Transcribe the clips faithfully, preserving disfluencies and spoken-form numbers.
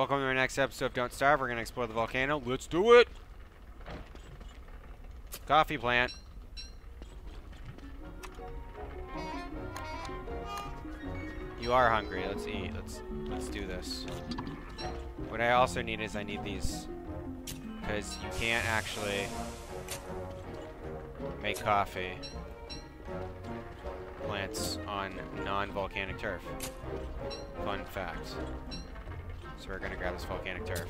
Welcome to our next episode of Don't Starve. We're going to explore the volcano. Let's do it! Coffee plant. You are hungry. Let's eat. Let's, let's do this. What I also need is I need these. Because you can't actually make coffee plants on non-volcanic turf. Fun fact. So we're gonna grab this volcanic turf.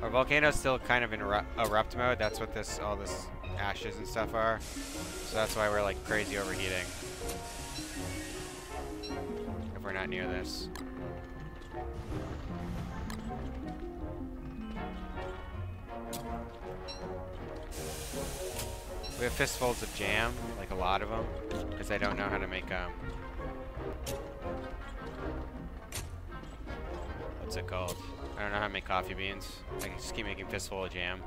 Our volcano's still kind of in erupt mode. That's what this, all this ashes and stuff are. So that's why we're like crazy overheating. If we're not near this. We have fistfuls of jam, like a lot of them, because I don't know how to make, um, what's it called? I don't know how to make coffee beans. I can just keep making fistful of jam.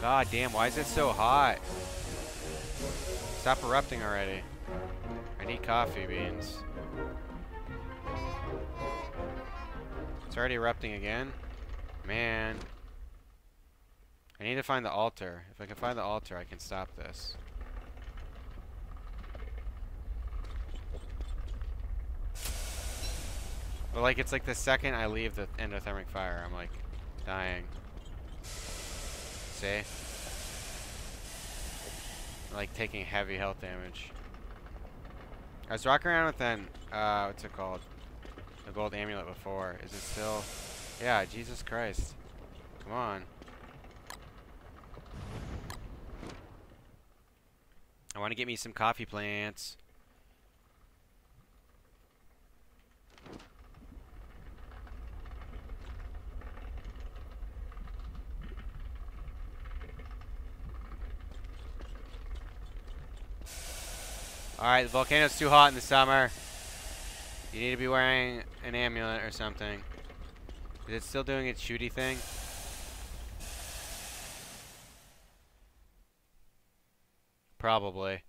God damn, why is it so hot? Stop erupting already. I need coffee beans. It's already erupting again? Man. I need to find the altar. If I can find the altar, I can stop this. But like, it's like the second I leave the endothermic fire, I'm like, dying. Like taking heavy health damage. I was rocking around with an uh, what's it called? The gold amulet before. Is it still? Yeah, Jesus Christ! Come on. I want to get me some coffee plants. Alright, the volcano's too hot in the summer. You need to be wearing an amulet or something. Is it still doing its shooty thing? Probably.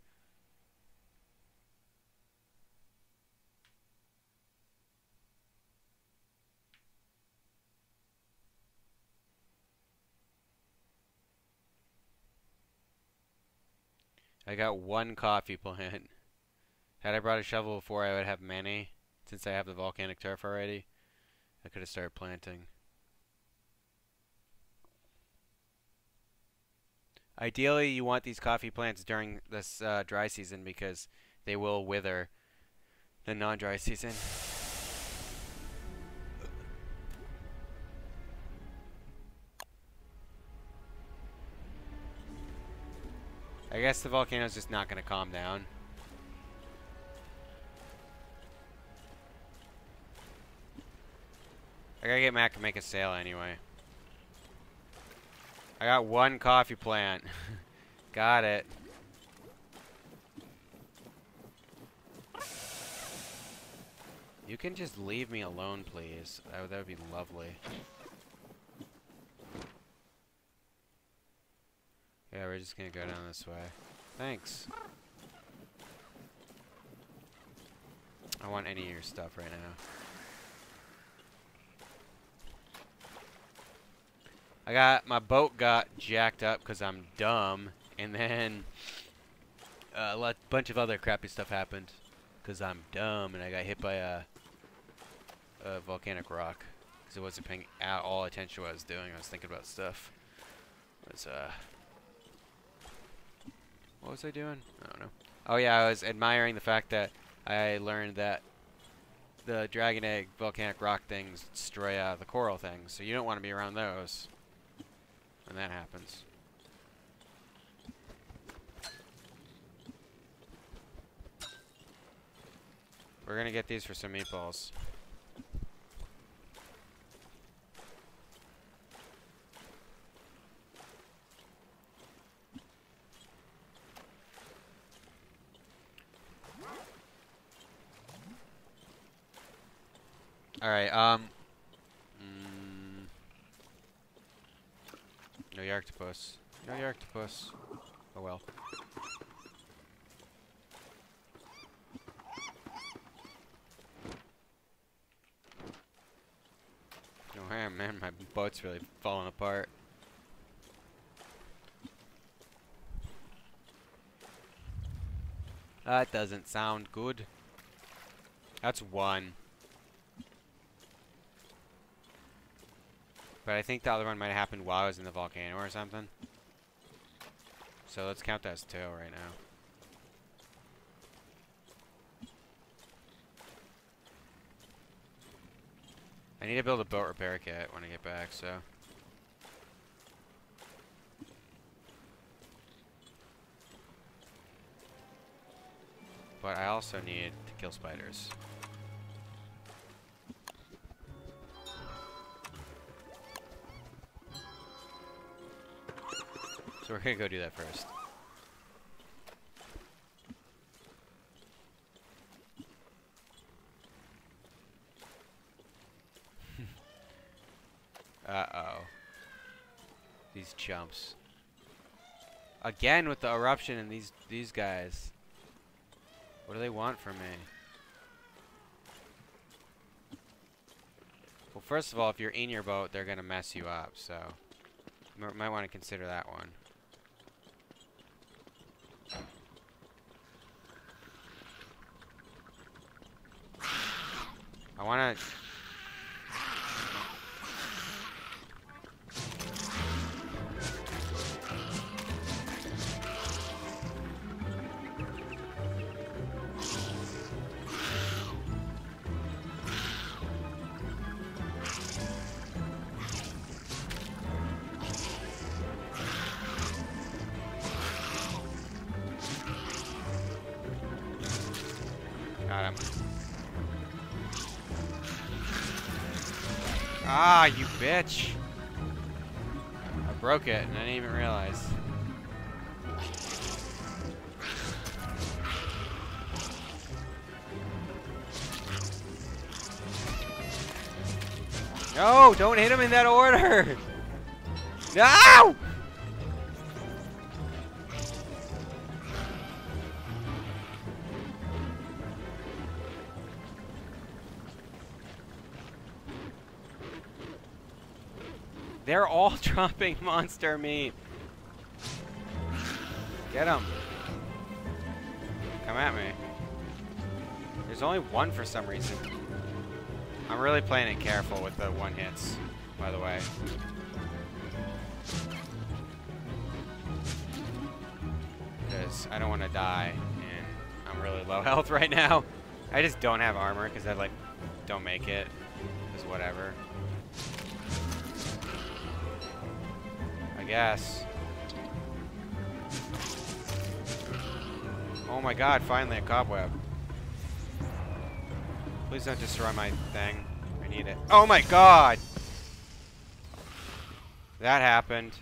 I got one coffee plant. Had I brought a shovel before, I would have many. Since I have the volcanic turf already, I could have started planting. Ideally, you want these coffee plants during this uh, dry season because they will wither the non-dry season. I guess the volcano's just not going to calm down. I gotta get Mac to make a sale anyway. I got one coffee plant. Got it. You can just leave me alone, please. Oh, that would be lovely. Yeah, we're just gonna go down this way. Thanks. I want any of your stuff right now. I got, my boat got jacked up because I'm dumb, and then uh, a bunch of other crappy stuff happened because I'm dumb, and I got hit by a, a volcanic rock because it wasn't paying at all attention to what I was doing. I was thinking about stuff. It was, uh, what was I doing? I don't know. Oh yeah, I was admiring the fact that I learned that the dragon egg volcanic rock things destroy uh, the coral things, so you don't want to be around those. When that happens. We're gonna get these for some meatballs. Alright, um... Mm, no Yarktopus. No Yarktopus. Oh well. No, oh, man, my boat's really falling apart. That doesn't sound good. That's one. But I think the other one might have happened while I was in the volcano or something. So let's count that as two right now. I need to build a boat repair kit when I get back, so... But I also need to kill spiders. So we're gonna go do that first. Uh-oh. These chumps. Again with the eruption and these these guys. What do they want from me? Well, first of all, if you're in your boat, they're gonna mess you up, so you might want to consider that one. I wanna... Ah, you bitch! I broke it and I didn't even realize. No, don't hit him in that order! No! They're all dropping monster meat. Get them. Come at me. There's only one for some reason. I'm really playing it careful with the one hits, by the way. Because I don't want to die, and I'm really low health right now. I just don't have armor because I like don't make it. It's whatever. Yes. Oh my god, finally a cobweb. Please don't destroy my thing. I need it. Oh my god! That happened.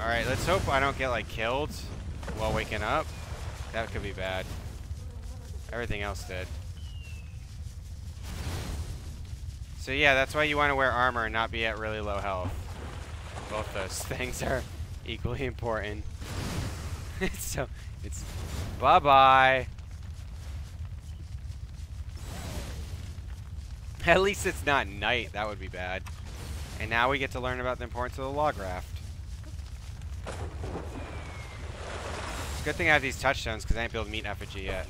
Alright, let's hope I don't get like killed while waking up. That could be bad. Everything else did. So yeah, that's why you want to wear armor and not be at really low health. Both those things are equally important. So it's bye bye. At least it's not night. That would be bad. And now we get to learn about the importance of the log raft. It's a good thing I have these touchstones because I ain't built meat effigy yet.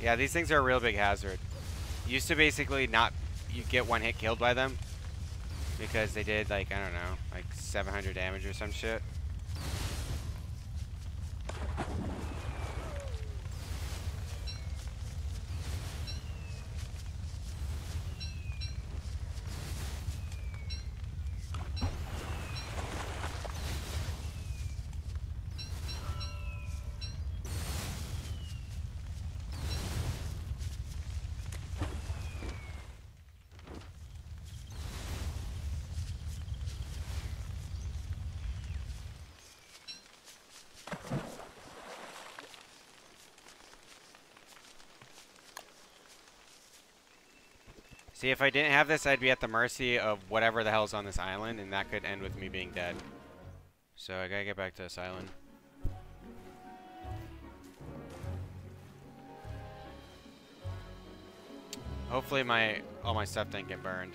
Yeah, these things are a real big hazard. Used to basically not, you get one hit killed by them because they did like, I don't know, like seven hundred damage or some shit. See, if I didn't have this, I'd be at the mercy of whatever the hell's on this island, and that could end with me being dead. So I gotta get back to this island. Hopefully my all my stuff didn't get burned.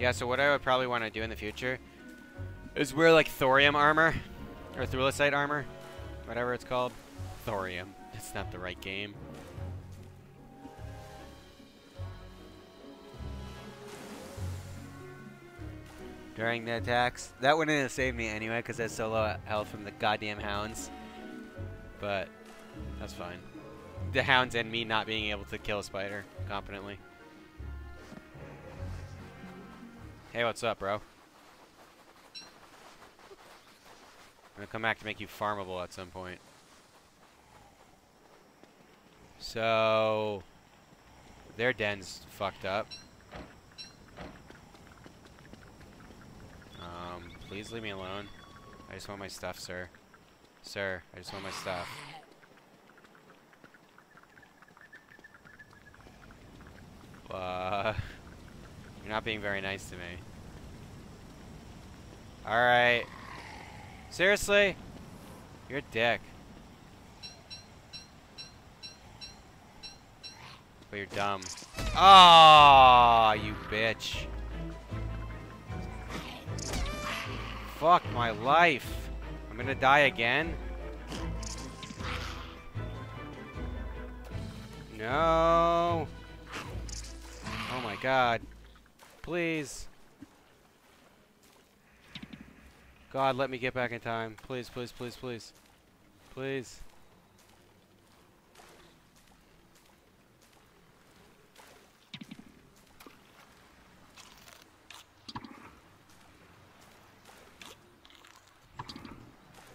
Yeah, so what I would probably want to do in the future is wear like thorium armor or thulecite armor, whatever it's called. Thorium. That's not the right game. During the attacks, that wouldn't have saved me anyway because I had so low health from the goddamn hounds. But that's fine. The hounds and me not being able to kill a spider competently. Hey, what's up, bro? I'm gonna come back to make you farmable at some point. So their den's fucked up. Um, please leave me alone. I just want my stuff, sir. Sir, I just want my stuff. Uh... You're not being very nice to me. Alright. Seriously? You're a dick. But you're dumb. Oh, you bitch. Fuck my life. I'm gonna die again? No. Oh my god. Please. God, let me get back in time. Please, please, please, please. Please.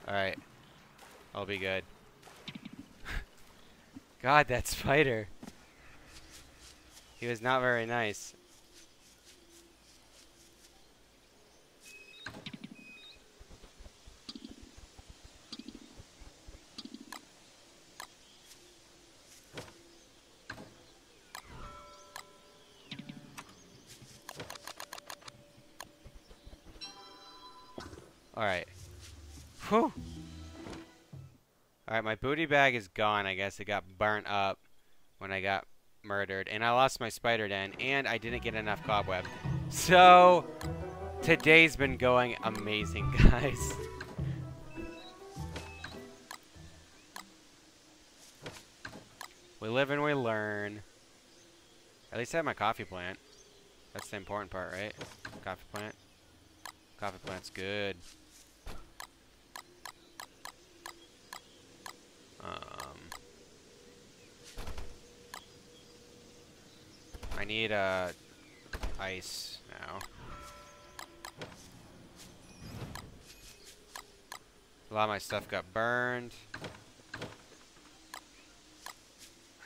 Alright. I'll be good. God, that spider. He was not very nice. Alright. Whew. Alright, my booty bag is gone, I guess. It got burnt up when I got murdered. And I lost my spider den. And I didn't get enough cobweb. So, today's been going amazing, guys. We live and we learn. At least I have my coffee plant. That's the important part, right? Coffee plant. Coffee plant's good. I need uh, ice now. A lot of my stuff got burned.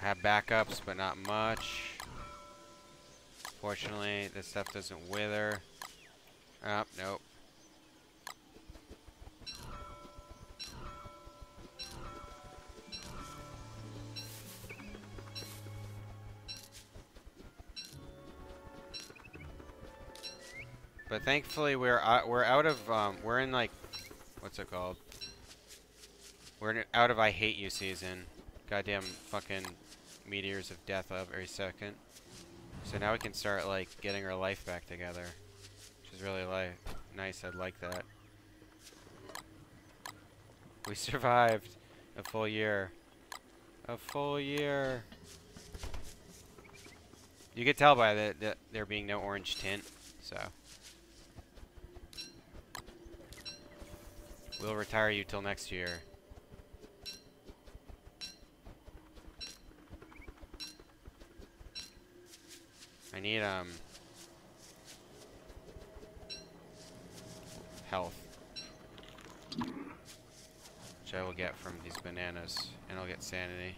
I have backups, but not much. Fortunately, this stuff doesn't wither. Oh, nope. But thankfully we're uh, we're out of um we're in like what's it called? We're in, out of I hate you season. Goddamn fucking meteors of death of every second. So now we can start like getting our life back together, which is really like nice. I'd like that. We survived a full year. A full year. You could tell by the, the there being no orange tint. So. We'll retire you till next year. I need, um... health. Which I will I'll get from these bananas, and I'll get sanity.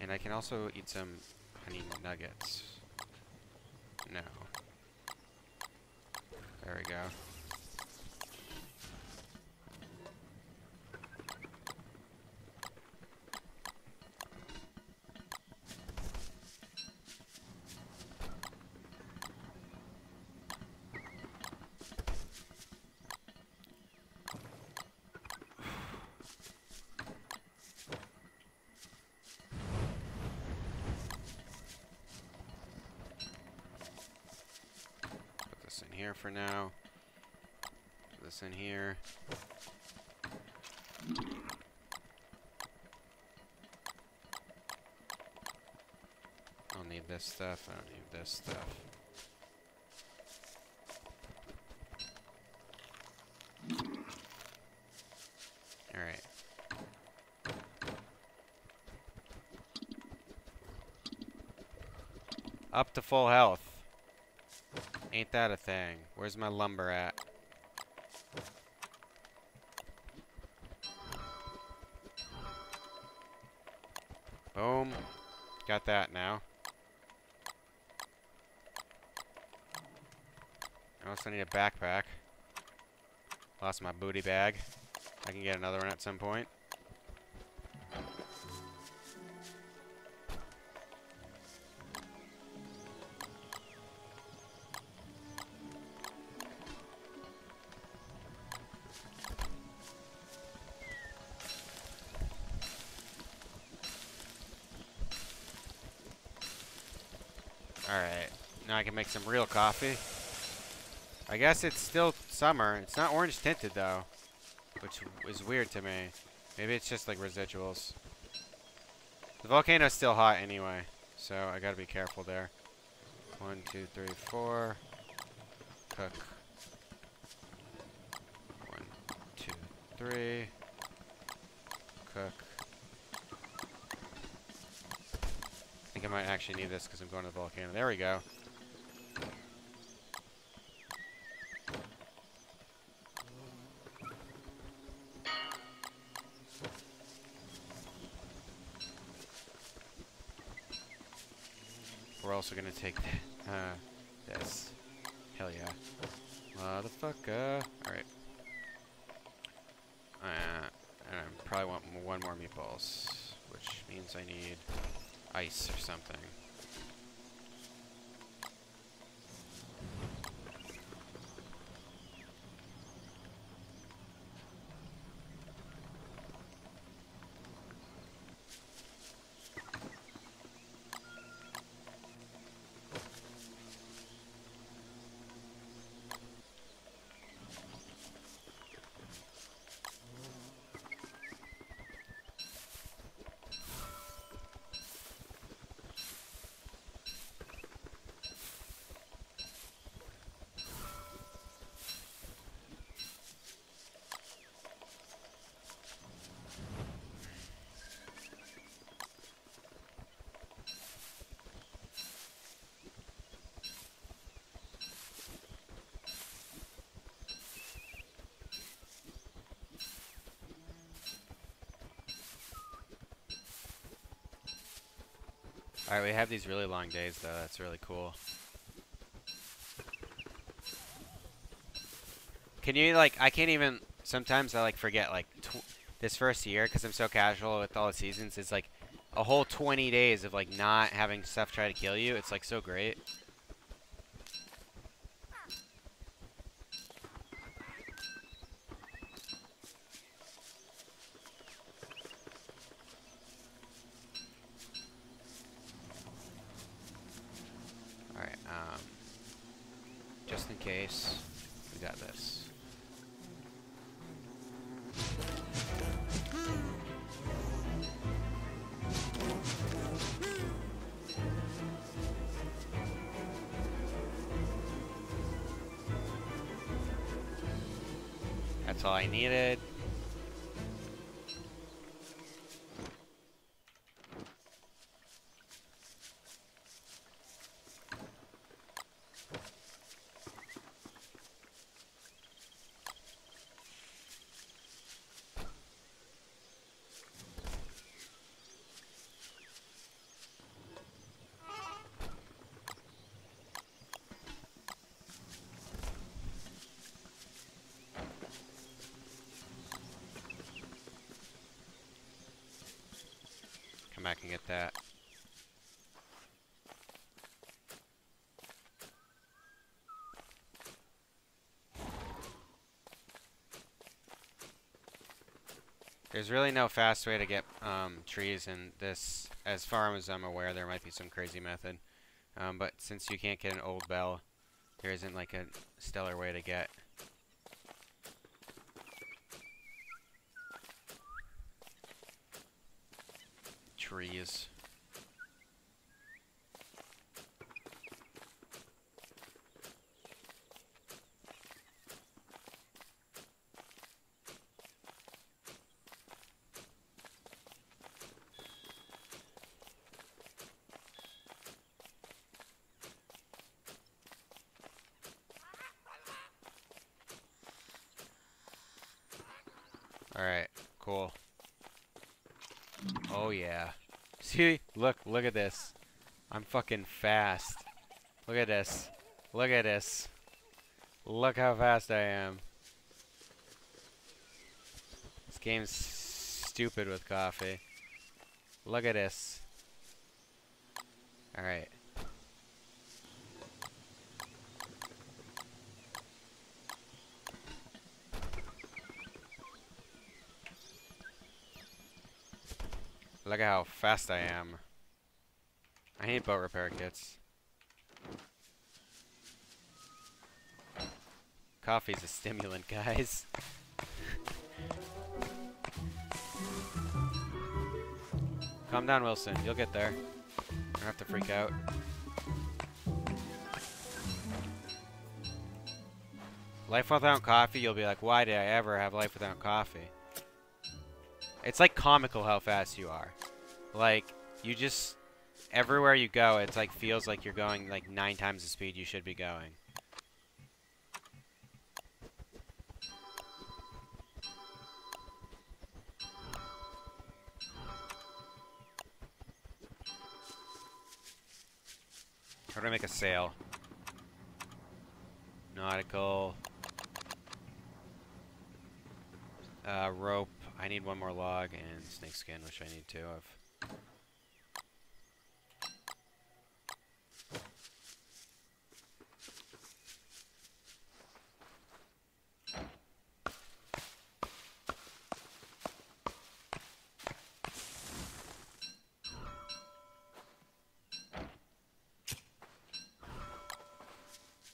And I can also eat some honey nuggets. No. There we go. Here for now. Put this in here. I'll need this stuff. I don't need this stuff. Alright. Up to full health. Ain't that a thing? Where's my lumber at? Boom. Got that now. I also need a backpack. Lost my booty bag. I can get another one at some point. Alright, now I can make some real coffee. I guess it's still summer. It's not orange tinted though, which is weird to me. Maybe it's just like residuals. The volcano's still hot anyway, so I gotta be careful there. One, two, three, four. Cook. One, two, three. Cook. I might actually need this because I'm going to the volcano. There we go. We're also going to take uh, this. Hell yeah. Motherfucker. Alright. Uh, and I probably want one more meatballs, which means I need ice or something. Alright, we have these really long days though, that's really cool. Can you like, I can't even, sometimes I like forget like tw this first year, because I'm so casual with all the seasons, it's like a whole twenty days of like not having stuff try to kill you, it's like so great. That's all I needed. come back and get that. There's really no fast way to get um, trees in this. As far as I'm aware, there might be some crazy method. Um, but since you can't get an old bell, there isn't like a stellar way to get. Trees. Alright, cool. Oh yeah. See? Look, look at this. I'm fucking fast. Look at this. Look at this. Look how fast I am. This game's stupid with coffee. Look at this. Alright. Look at how fast I am. I hate boat repair kits. Coffee's a stimulant, guys. Calm down, Wilson. You'll get there. You don't have to freak out. Life without coffee, you'll be like, why did I ever have life without coffee? It's like comical how fast you are. Like, you just, everywhere you go, it's like, feels like you're going like nine times the speed you should be going. How do I make a sail? Nautical. Uh, rope. I need one more log and snake skin, which I need two of.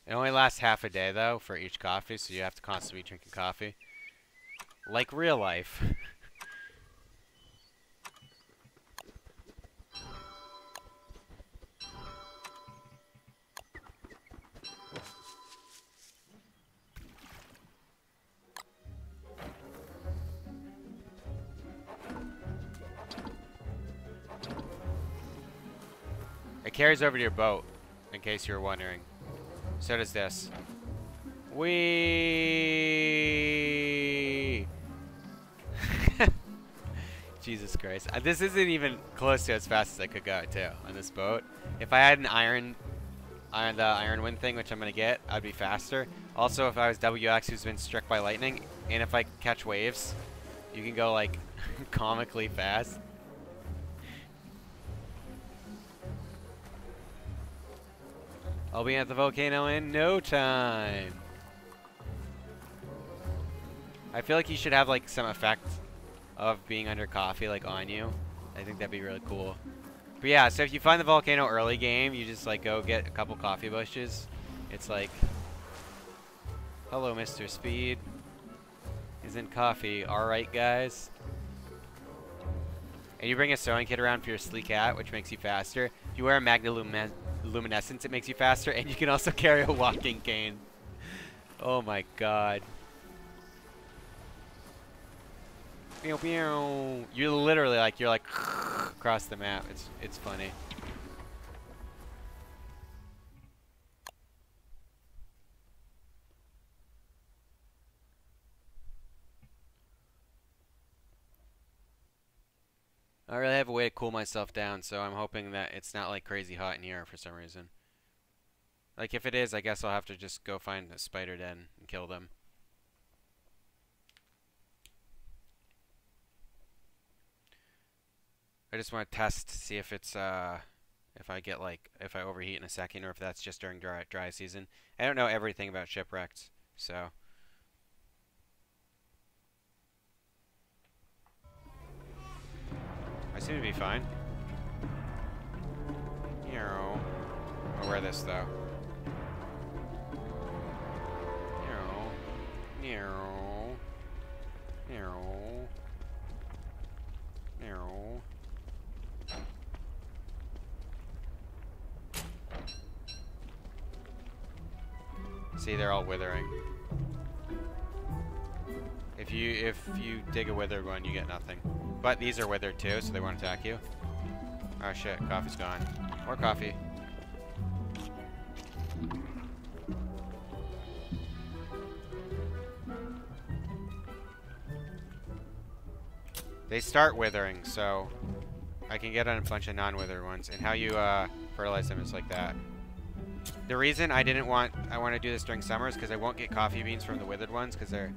It only lasts half a day, though, for each coffee, so you have to constantly be drinking coffee. Like real life. It carries over to your boat, in case you were wondering. So does this. Whee! Jesus Christ. Uh, this isn't even close to as fast as I could go, too, on this boat. If I had an iron, iron the iron wind thing, which I'm going to get, I'd be faster. Also, if I was W X who's been struck by lightning, and if I catch waves, you can go, like, comically fast. I'll be at the volcano in no time. I feel like you should have like some effect of being under coffee like on you. I think that'd be really cool. But yeah, so if you find the volcano early game, you just like go get a couple coffee bushes. It's like, hello, Mister Speed. Isn't coffee alright, guys? And you bring a sewing kit around for your sleek hat, which makes you faster. If you wear a magnalum. Luminescence, it makes you faster, and you can also carry a walking cane. Oh my god. You're literally like, you're like across the map. It's, it's funny. I really have a way to cool myself down, so I'm hoping that it's not like crazy hot in here for some reason. Like if it is, I guess I'll have to just go find a spider den and kill them. I just want to test to see if it's uh if I get like if I overheat in a second or if that's just during dry dry season. I don't know everything about Shipwrecked, so I seem to be fine. You know, I'll wear this though. You know, you know, you know. See, they're all withering. If you if you dig a withered one, you get nothing. But these are withered too, so they won't attack you. Oh shit, coffee's gone. More coffee. They start withering, so I can get on a bunch of non-withered ones. And how you uh, fertilize them is like that. The reason I didn't want I want to do this during summer is because I won't get coffee beans from the withered ones because they're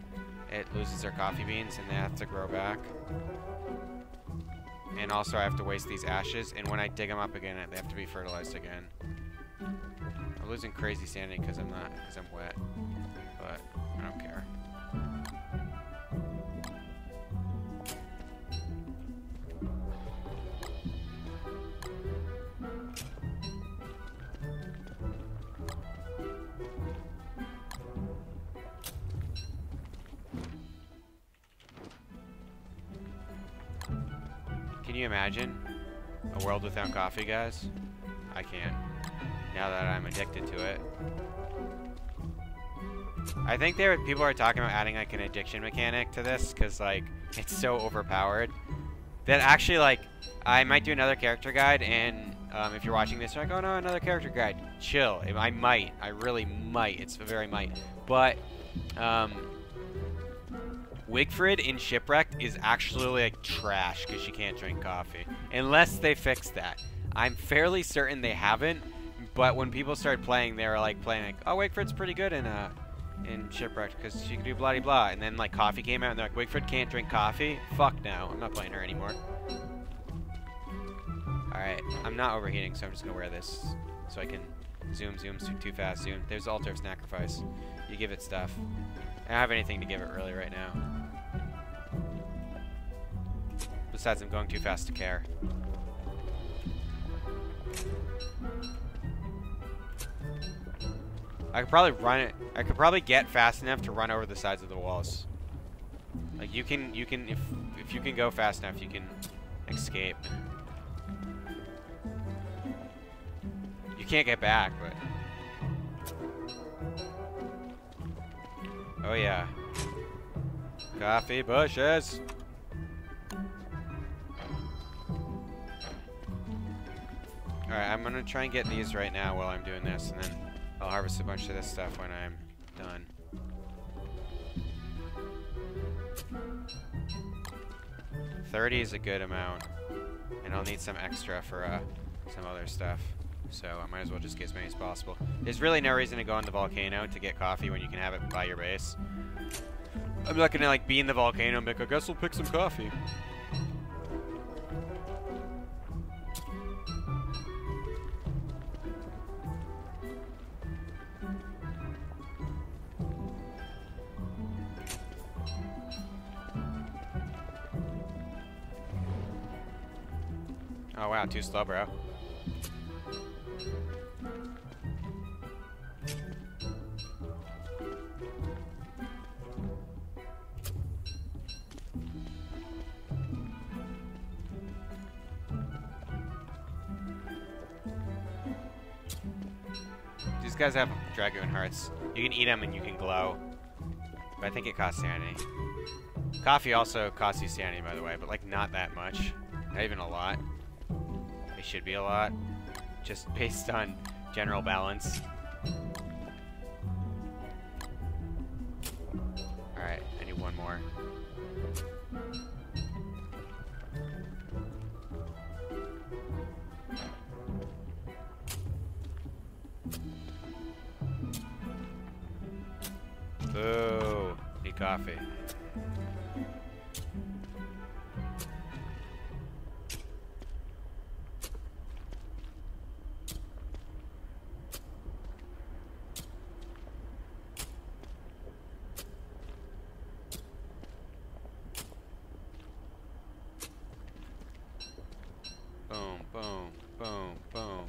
it loses their coffee beans and they have to grow back. And also I have to waste these ashes. And when I dig them up again, they have to be fertilized again. I'm losing crazy sanity because I'm not because I'm wet, but I don't care. Can you imagine a world without coffee, guys? I can't. Now that I'm addicted to it. I think there people are talking about adding like an addiction mechanic to this because like it's so overpowered that actually like I might do another character guide. And um, if you're watching this, you're like, oh no, another character guide. Chill. I might. I really might. It's a very might. But um, Wigfrid in Shipwrecked is actually like trash because she can't drink coffee. Unless they fix that. I'm fairly certain they haven't, but when people started playing, they were like playing like, oh, Wigfrid's pretty good in uh, in Shipwrecked because she can do blah de blah. And then like coffee came out and they're like, Wigfrid can't drink coffee? Fuck no, I'm not playing her anymore. Alright, I'm not overheating, so I'm just going to wear this so I can zoom, zoom, zoom too fast, zoom. There's the altar of sacrifice. You give it stuff. I don't have anything to give it really right now. Besides, I'm going too fast to care. I could probably run it. I could probably get fast enough to run over the sides of the walls. Like you can, you can, if if you can go fast enough, you can escape. You can't get back, but. Oh yeah. Coffee bushes. Alright, I'm gonna try and get these right now while I'm doing this, and then I'll harvest a bunch of this stuff when I'm done. thirty is a good amount, and I'll need some extra for uh, some other stuff. So I might as well just get as many as possible. There's really no reason to go on the volcano to get coffee when you can have it by your base. I'm not gonna like be in the volcano and be like, I guess we'll pick some coffee. Oh wow, too slow, bro. Guys have dragoon hearts. You can eat them and you can glow. But I think it costs sanity. Coffee also costs you sanity, by the way, but like not that much. Not even a lot. It should be a lot. Just based on general balance. Alright, I need one more. Ooh, need coffee. boom, boom.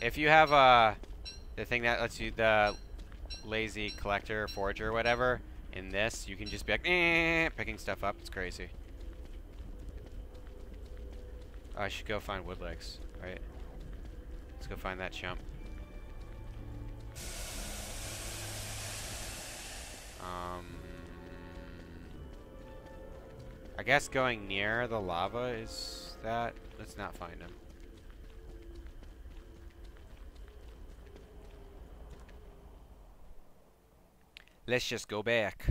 If you have uh, the thing that lets you, the lazy collector, or forager, or whatever, in this, you can just be like, eh, picking stuff up. It's crazy. Oh, I should go find Woodlegs. Right. Let's go find that chump. Um, I guess going near the lava is that. Let's not find him. Let's just go back.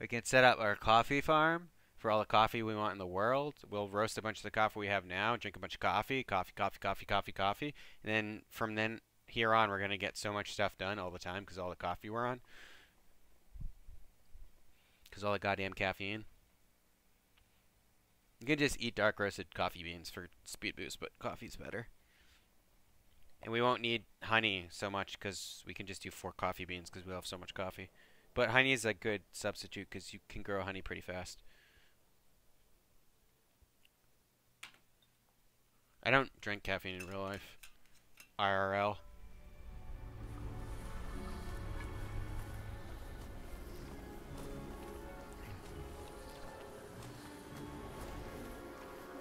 We can set up our coffee farm for all the coffee we want in the world. We'll roast a bunch of the coffee we have now, drink a bunch of coffee, coffee, coffee, coffee, coffee, coffee. And then from then here on, we're going to get so much stuff done all the time because all the coffee we're on. Because all the goddamn caffeine. You can just eat dark roasted coffee beans for speed boost, but coffee's better. And we won't need honey so much because we can just do four coffee beans because we'll have so much coffee. But honey is a good substitute because you can grow honey pretty fast. I don't drink caffeine in real life. I R L.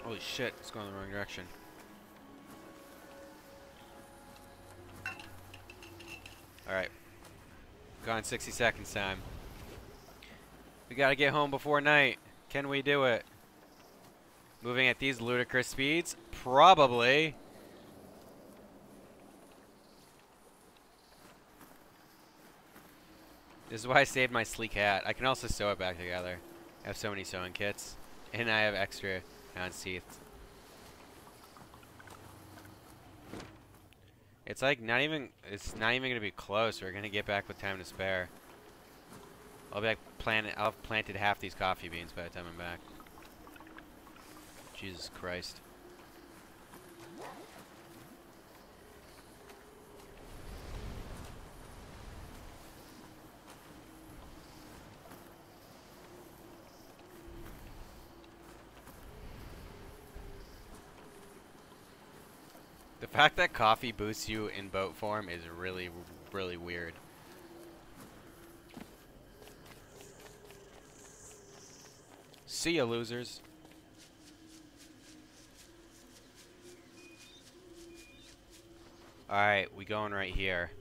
Holy shit, it's going the wrong direction. Alright. Gone sixty seconds time. We gotta get home before night. Can we do it? Moving at these ludicrous speeds? Probably. This is why I saved my sleek hat. I can also sew it back together. I have so many sewing kits. And I have extra on teeth. It's like not even, it's not even going to be close. We're going to get back with time to spare. I'll be like, planted, I'll have planted half these coffee beans by the time I'm back. Jesus Christ. The fact that coffee boosts you in boat form is really, really weird. See ya, losers. Alright, we going right here.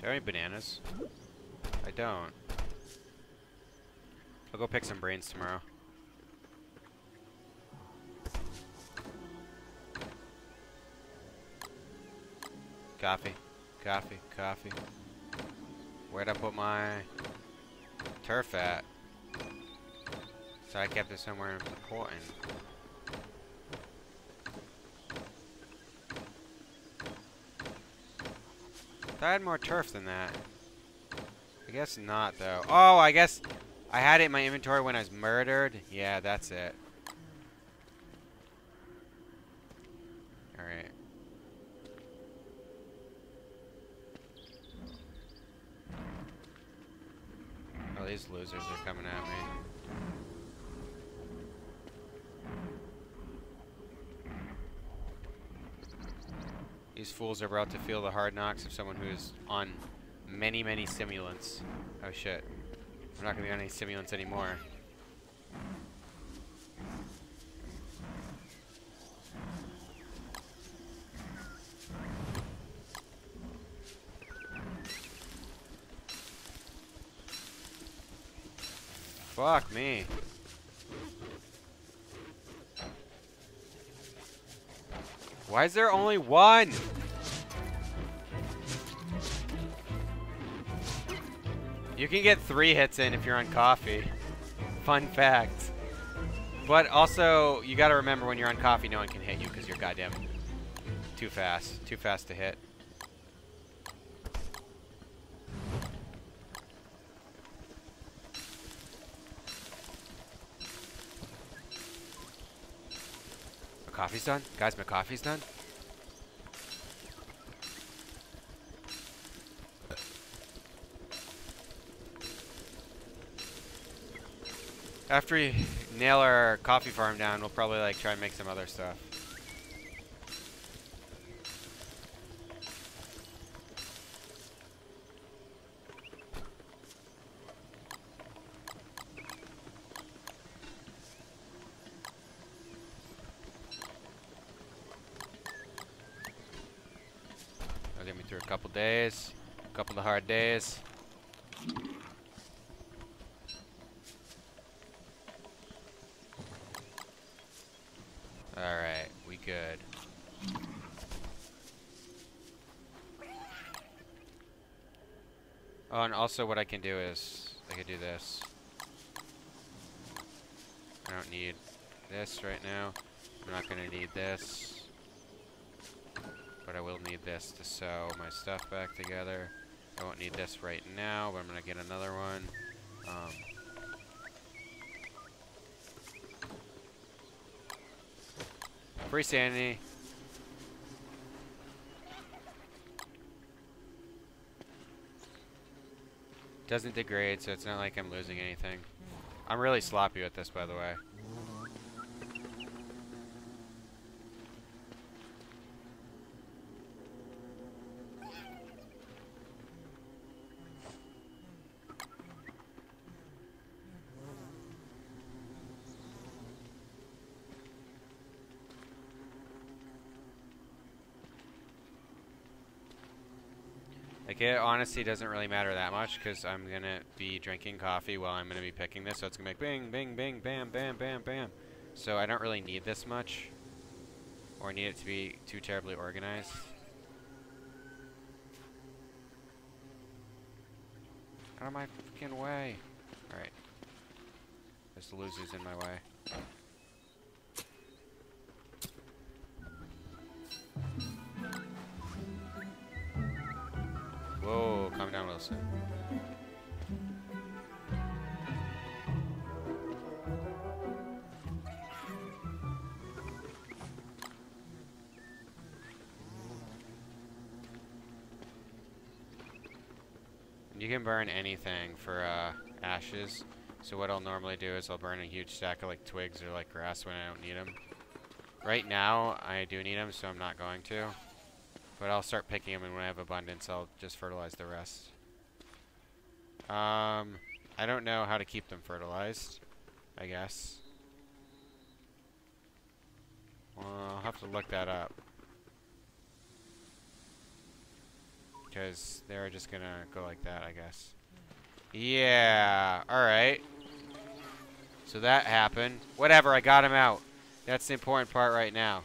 Are there any bananas? I don't. I'll go pick some brains tomorrow. Coffee, coffee, coffee. Where'd I put my turf at? So I kept it somewhere important. I had more turf than that. I guess not, though. Oh, I guess I had it in my inventory when I was murdered. Yeah, that's it. Alright. Oh, these losers are coming at me. These fools are about to feel the hard knocks of someone who is on many, many stimulants. Oh shit. I'm not gonna be on any stimulants anymore. Fuck me. Why is there only one? You can get three hits in if you're on coffee. Fun fact. But also, you gotta remember when you're on coffee, no one can hit you because you're goddamn too fast. Too fast to hit. My coffee's done? Guys, my coffee's done? After we nail our coffee farm down, we'll probably like try and make some other stuff. That'll get me through a couple days, a couple of hard days. Good. Oh, and also what I can do is I can do this. I don't need this right now. I'm not gonna need this. But I will need this to sew my stuff back together. I won't need this right now, but I'm gonna get another one. Um, Free sanity. Doesn't degrade, so it's not like I'm losing anything. I'm really sloppy with this, by the way. It honestly doesn't really matter that much because I'm gonna be drinking coffee while I'm gonna be picking this, so it's gonna be like bing, bing, bing, bam, bam, bam, bam. So I don't really need this much, or need it to be too terribly organized. Out of my freaking way! All right, this loser's in my way. Whoa, calm down, Wilson. You can burn anything for uh, ashes. So what I'll normally do is I'll burn a huge stack of like twigs or like grass when I don't need them. Right now, I do need them, so I'm not going to. But I'll start picking them, and when I have abundance, I'll just fertilize the rest. Um, I don't know how to keep them fertilized, I guess. Well, I'll have to look that up. Because they're just gonna go like that, I guess. Yeah, alright. So that happened. Whatever, I got him out. That's the important part right now.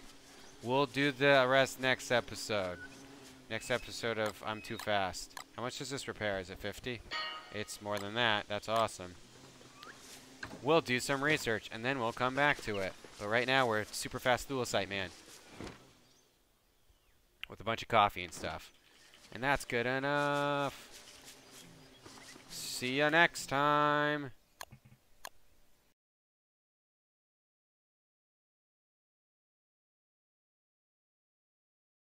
We'll do the rest next episode. Next episode of I'm Too Fast. How much does this repair? Is it fifty? It's more than that. That's awesome. We'll do some research, and then we'll come back to it. But right now, we're super fast Thulecite, man. With a bunch of coffee and stuff. And that's good enough. See ya next time.